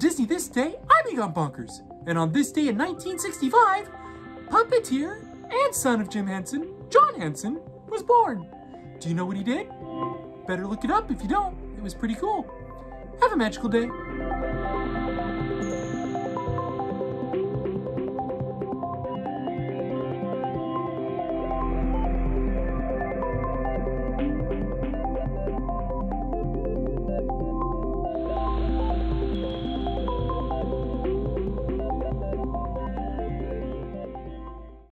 Disney This Day, I'm EGON BONKERS, and on this day in 1965, puppeteer and son of Jim Henson, John Henson, was born. Do you know what he did? Better look it up if you don't. It was pretty cool. Have a magical day.